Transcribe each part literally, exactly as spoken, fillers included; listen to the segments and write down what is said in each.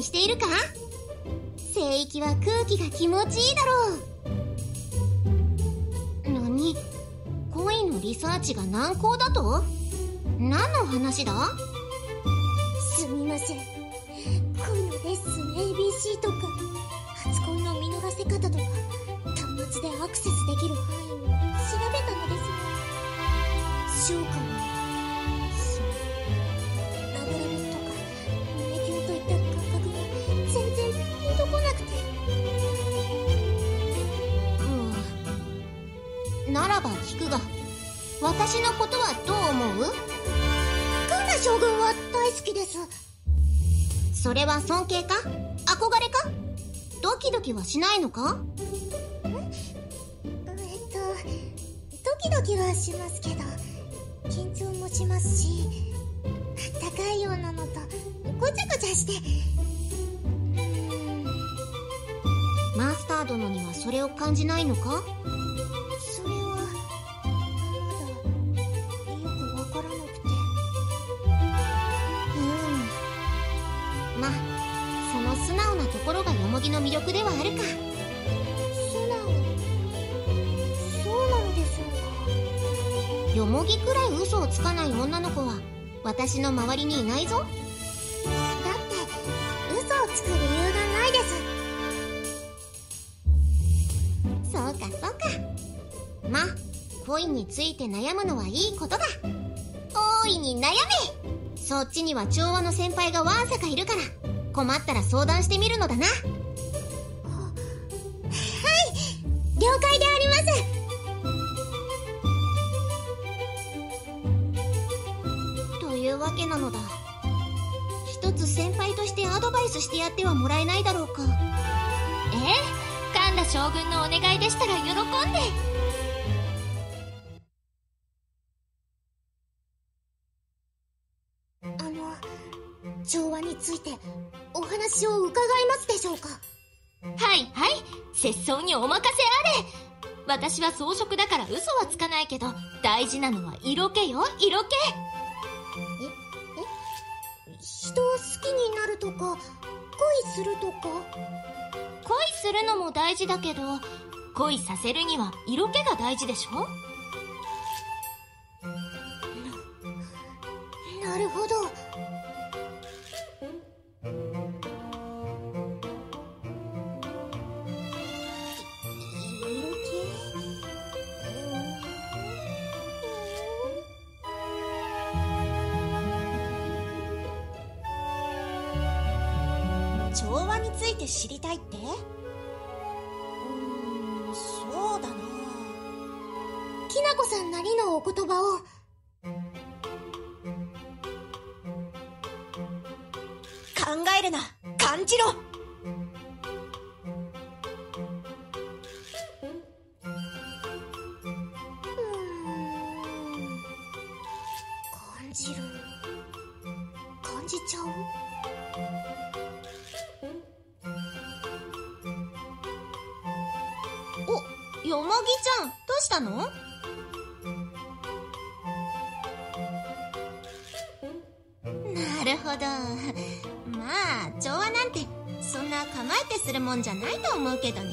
しているか？聖域は空気が気持ちいいだろう。何？恋のリサーチが難航だと？何の話だ？すみません、恋のレッスン エービーシー とか初恋の見逃せ方とか端末でアクセスできる範囲を調べたのですが、翔くんならば聞くが、私のことはどう思う？カナ将軍は大好きです。それは尊敬か憧れかドキドキはしないのか？ええっとドキドキはしますけど緊張もしますし、あったかいようなのとごちゃごちゃして。マスター殿にはそれを感じないのか？の魅力ではあるか。素直。そうなのでしょうか。よもぎくらい嘘をつかない女の子は私の周りにいないぞ。だって嘘をつく理由がないです。そうかそうか。まあ恋について悩むのはいいことだ。大いに悩め。そっちには調和の先輩がわんさかいるから、困ったら相談してみるのだな。了解であります。というわけなのだ。一つ先輩としてアドバイスしてやってはもらえないだろうか？ええ、神田将軍のお願いでしたら喜んで。あの、調和についてお話を伺いますでしょうか？はいはい、節操にお任せあれ。私は装飾だから嘘はつかないけど、大事なのは色気よ、色気。ええ、人を好きになるとか恋するとか。恋するのも大事だけど、恋させるには色気が大事でしょ？な、なるほど。調和について知りたいって？うーん、そうだな。きなこさんなりのお言葉を。考えるな、感じろ。うん、感じろ。感じちゃう。お、よもぎちゃん、どうしたの？なるほど。まあ、調和なんてそんな構えてするもんじゃないと思うけどね。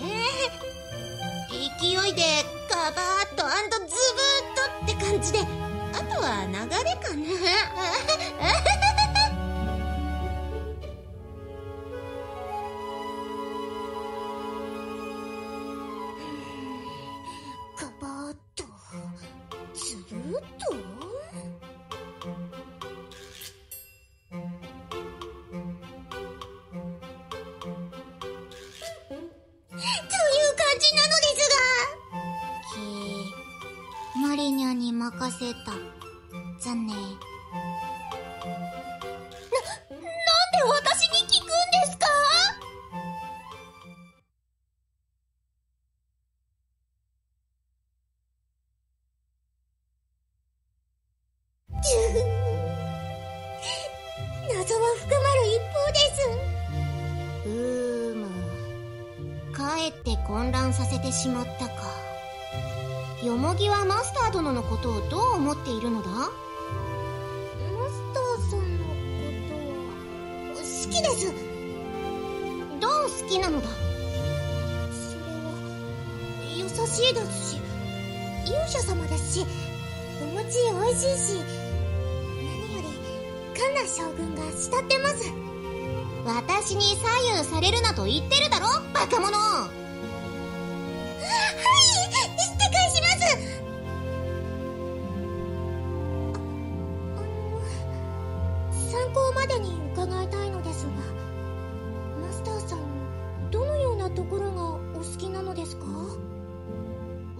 勢いでカバーッとアンドズブーッとって感じで、あとは流れかな。カバーッとズブーッと。任せた。じゃね。な、なんで私に聞くんですか？謎は深まる一方です。うーむ。かえって混乱させてしまったか。よもぎはマスター殿のことをどう思っているのだ？マスターさんのことは好きです。どう好きなのだ？それは優しいですし、勇者様ですし、お餅おいしいし、何よりカンナ将軍が慕ってます。私に左右されるなと言ってるだろ、バカ者。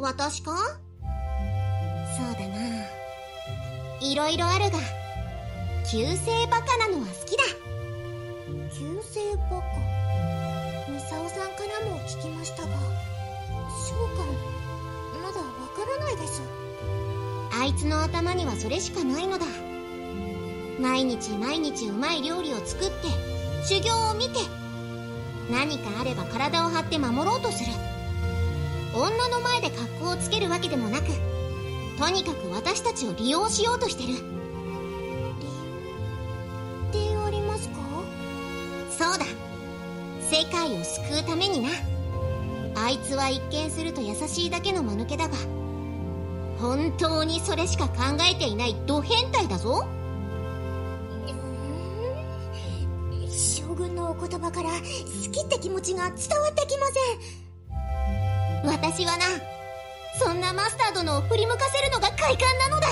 私か？そうだな。いろいろあるが、旧姓バカなのは好きだ。旧姓バカ。ミサオさんからも聞きましたが、召喚、まだわからないです。あいつの頭にはそれしかないのだ。毎日毎日うまい料理を作って、修行を見て、何かあれば体を張って守ろうとする。女の前で格好をつけるわけでもなく、とにかく私たちを利用しようとしてる。利用ってありますか？そうだ。世界を救うためにな。あいつは一見すると優しいだけの間抜けだが、本当にそれしか考えていないド変態だぞ。うーん、将軍のお言葉から好きって気持ちが伝わってきません。私はな、そんなマスター殿を振り向かせるのが快感なのだ。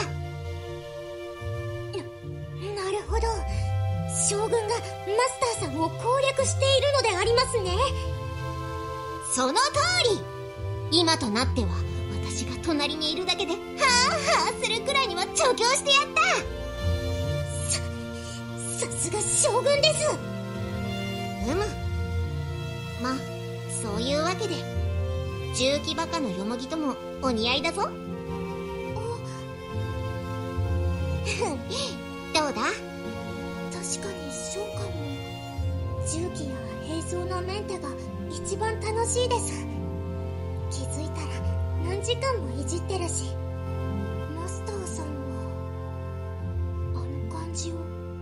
な、なるほど。将軍がマスターさんを攻略しているのでありますね。その通り。今となっては私が隣にいるだけでハーハーするくらいには調教してやった。さ、さすが将軍です。うむ。ま、そういうわけで重機バカのよもぎともお似合いだぞ。どうだ？確かに召喚も重機や兵装のメンテが一番楽しいです。気づいたら何時間もいじってるし、マスターさんはあの感じを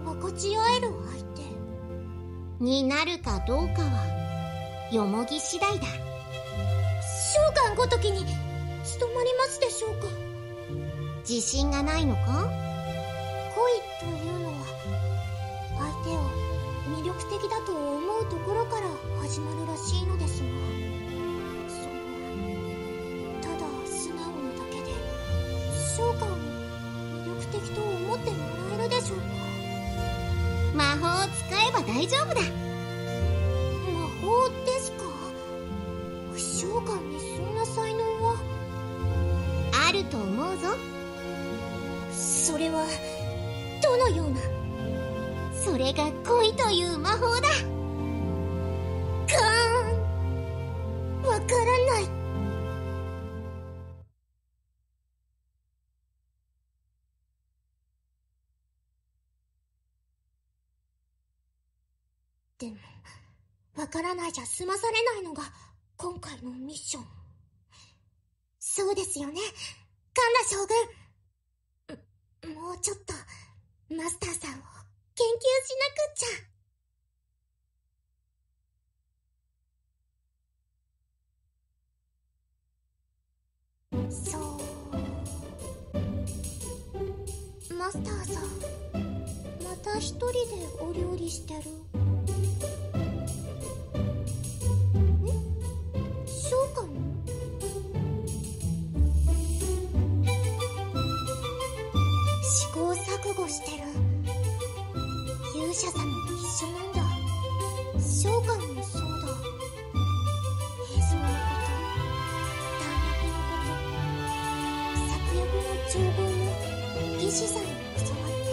分かち合える相手になるかどうかはよもぎ次第だ。召喚ごときに務まりますでしょうか？自信がないのか？恋というのは相手を魅力的だと思うところから始まるらしいのですが、そのただ素直なだけで召喚を魅力的と思ってもらえるでしょうか？魔法を使えば大丈夫だ。魔法ですか？召喚にそんな才能はあると思うぞ。それはどのような？それが恋という魔法だ。カーン、わからない。でもわからないじゃ済まされないのが今回のミッション。そうですよね、カンラ将軍。もうちょっとマスターさんを研究しなくっちゃ。そうマスターさん、また一人でお料理してる。え、そうかも。試行錯誤してる。勇者様も一緒なんだ。召喚もそうだ。映像のこと、弾薬のこと、作薬の調合も技師さんに教わって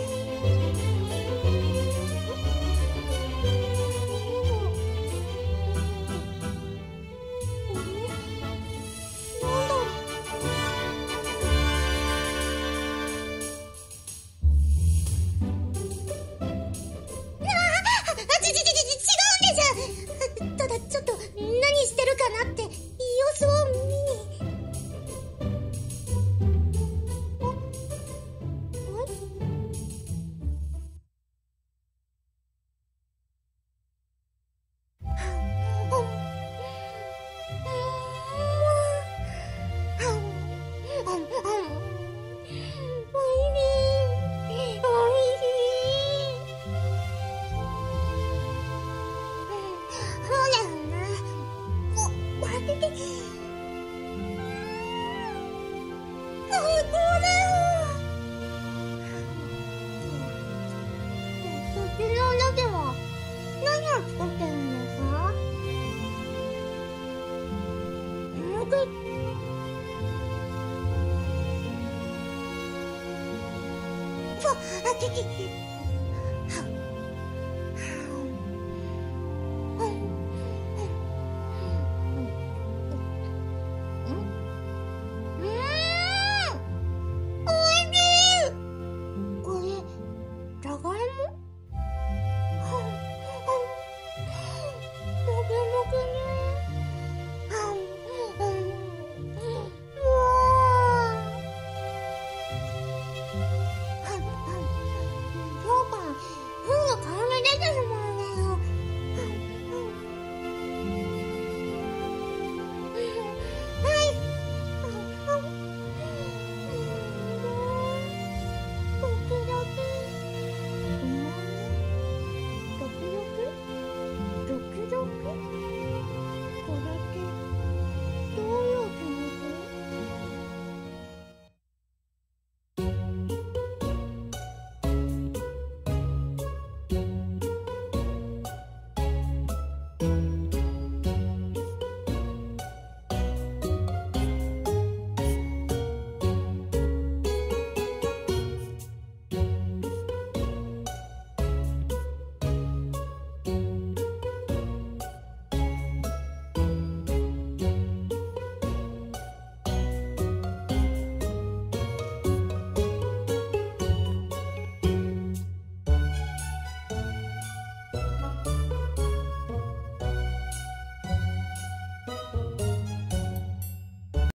What?